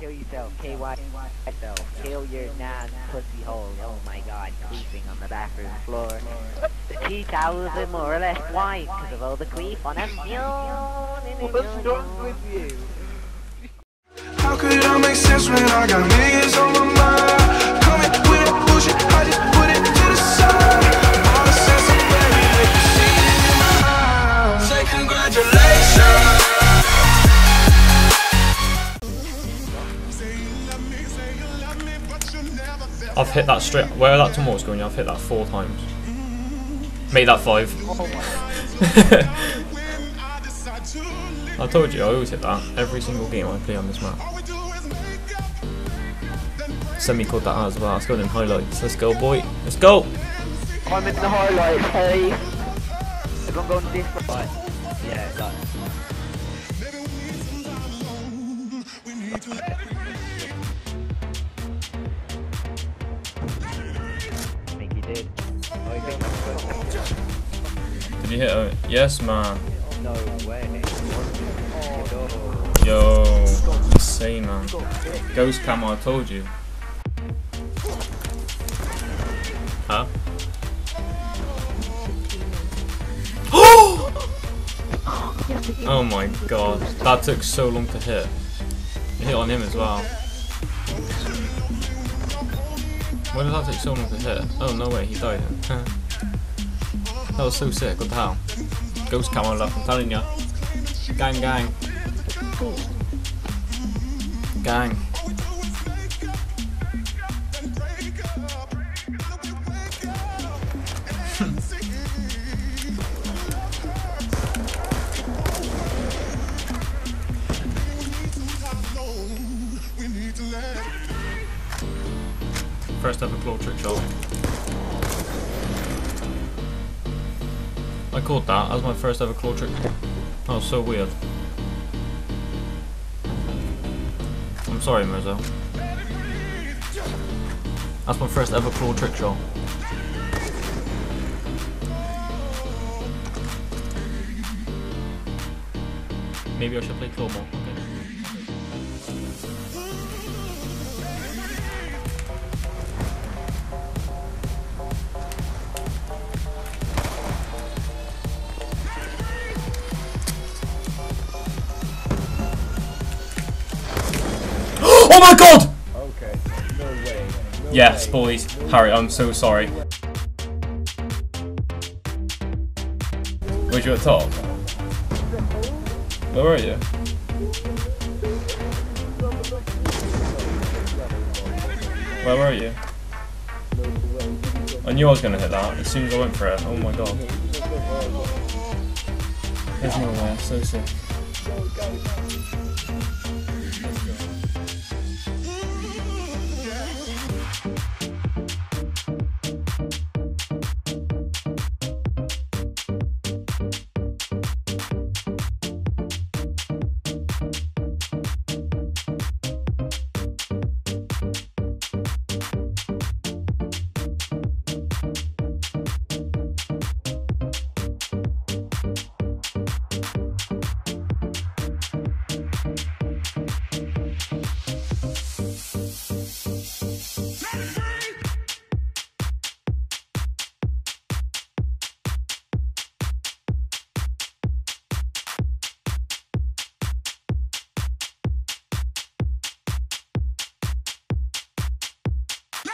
Kill yourself, KY. Kill your non-pussy hole. Oh my god, creeping on the bathroom floor. The tea towels are more or less white because of all the creep on them. What's wrong with you? How could I make sense when I got millions on my mind? Coming with bullshit, I just put it to the side. All the sense of ready, make you see it in my eyes. Say congratulations. I've hit that straight. Where that tomorrow was going, I've hit that 4 times. Made that 5. Oh I told you, I always hit that. Every single game I play on this map. Semi caught that as well. Let's go in highlights. Let's go, boy. Let's go! I'm in the highlights, hey! Everyone going this right. Yeah, it's like. Did you hit it? Yes, man. No way. Yo, insane, man. Ghost camera, I told you. Huh? Oh my god, that took so long to hit. You hit on him as well. Why did that take so long to hit? Oh, no way, he died. That was so sick, what the hell? Ghost camera left, I'm telling ya. Gang, gang. Gang. First ever claw trick shot. I caught that as my first ever claw trick. That was so weird. I'm sorry, Mirzo. That's my first ever claw trick shot. Maybe I should play claw more. Okay. Oh my god! Okay, no way. No yes, way. Boys. No Harry, I'm so sorry. Were you at top? Where were you? Where were you? I knew I was gonna hit that as soon as I went for it. Oh my god. There's no way, so sick.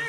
back.